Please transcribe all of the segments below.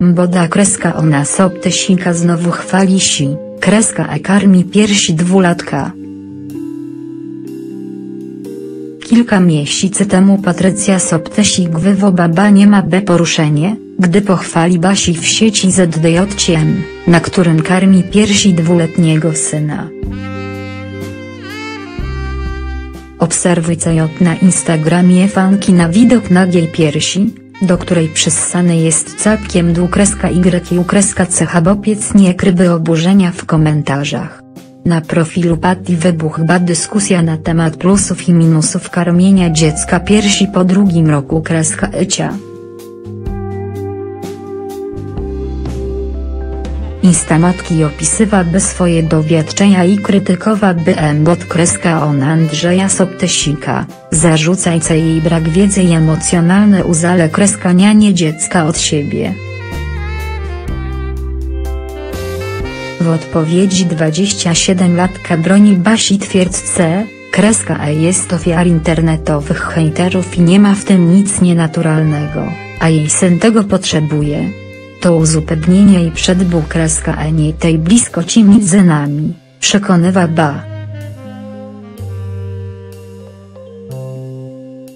Mboda kreska ona Sołtysika znowu chwalisi, kreska a karmi piersi dwulatka. Kilka miesięcy temu Patrycja Sołtysik wywołała niemałe poruszenie, gdy pochwali Basi w sieci ZDJCM, na którym karmi piersi dwuletniego syna. Obserwujcie ją na Instagramie fanki na widok nagiej piersi, do której przyssany jest całkiem dłu_y_ch bopiec nie kryby oburzenia w komentarzach. Na profilu Patty wybuchła dyskusja na temat plusów i minusów karmienia dziecka piersi po drugim roku życia. Instamatki opisywałaby swoje doświadczenia i krytykowałaby embod_on Andrzeja Sołtysika, zarzucając jej brak wiedzy i emocjonalne uzależnianie dziecka od siebie. W odpowiedzi 27-latka broni Basi twierdząc, kreska jest ofiarą internetowych hejterów i nie ma w tym nic nienaturalnego, a jej syn tego potrzebuje. To uzupełnienie i przedbuł kreska a nie tej bliskości między nami, przekonywa ba.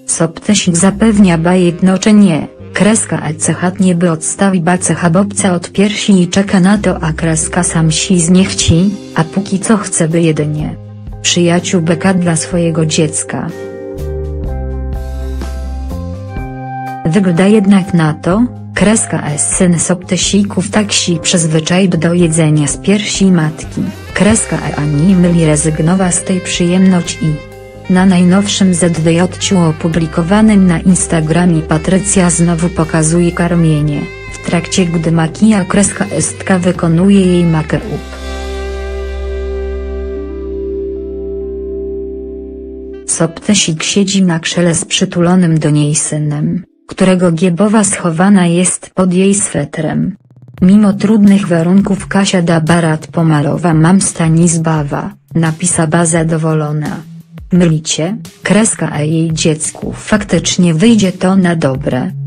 Sołtysik zapewnia ba jednocześnie, kreska a cechatnie by odstawi ba cecha bobca od piersi i czeka na to a kreska sam si z nie chci, a póki co chce by jedynie przyjaciół beka dla swojego dziecka. Wygląda jednak na to, kreska a syn Sołtysików tak się przyzwyczaił do jedzenia z piersi matki, kreska a ani myli rezygnowa z tej przyjemności. Na najnowszym zdjęciu opublikowanym na Instagramie Patrycja znowu pokazuje karmienie, w trakcie gdy makija kreska estka wykonuje jej make-up. Sołtysik siedzi na krzele z przytulonym do niej synem, którego giebowa schowana jest pod jej swetrem. Mimo trudnych warunków Kasia da barat pomalowa mam Stanisława, napisała zadowolona. Mylicie, kreska a jej dziecku faktycznie wyjdzie to na dobre.